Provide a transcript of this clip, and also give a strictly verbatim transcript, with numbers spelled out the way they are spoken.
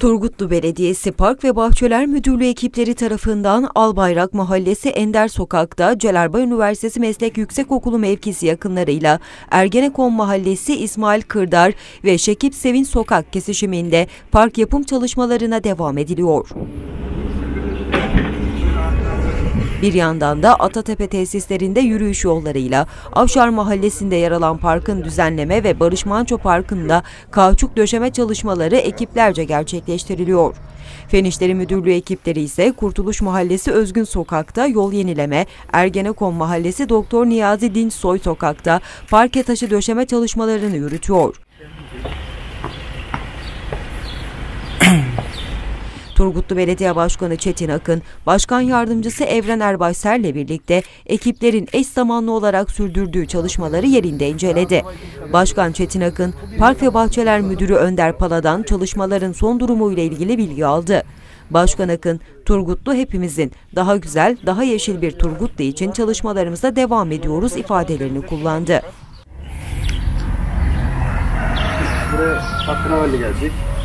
Turgutlu Belediyesi Park ve Bahçeler Müdürlüğü ekipleri tarafından Albayrak Mahallesi Ender Sokak'ta Celal Bayar Üniversitesi Meslek Yüksekokulu mevkisi yakınlarıyla Ergenekon Mahallesi İsmail Kırdar ve Şekip Sevin Sokak kesişiminde park yapım çalışmalarına devam ediliyor. Bir yandan da Ata Tepe tesislerinde yürüyüş yollarıyla Avşar Mahallesi'nde yer alan parkın düzenleme ve Barış Manço Parkı'nda kauçuk döşeme çalışmaları ekiplerce gerçekleştiriliyor. Fen İşleri Müdürlüğü ekipleri ise Kurtuluş Mahallesi Özgün Sokak'ta yol yenileme, Ergenekon Mahallesi Doktor Niyazi Dinçsoy Sokak'ta parke taşı döşeme çalışmalarını yürütüyor. Turgutlu Belediye Başkanı Çetin Akın, Başkan Yardımcısı Evren Erbaşer'le birlikte ekiplerin eş zamanlı olarak sürdürdüğü çalışmaları yerinde inceledi. Başkan Çetin Akın, Park ve Bahçeler Müdürü Önder Pala'dan çalışmaların son durumuyla ilgili bilgi aldı. Başkan Akın, Turgutlu hepimizin, daha güzel, daha yeşil bir Turgutlu için çalışmalarımıza devam ediyoruz ifadelerini kullandı. Buraya hakkına gelecek.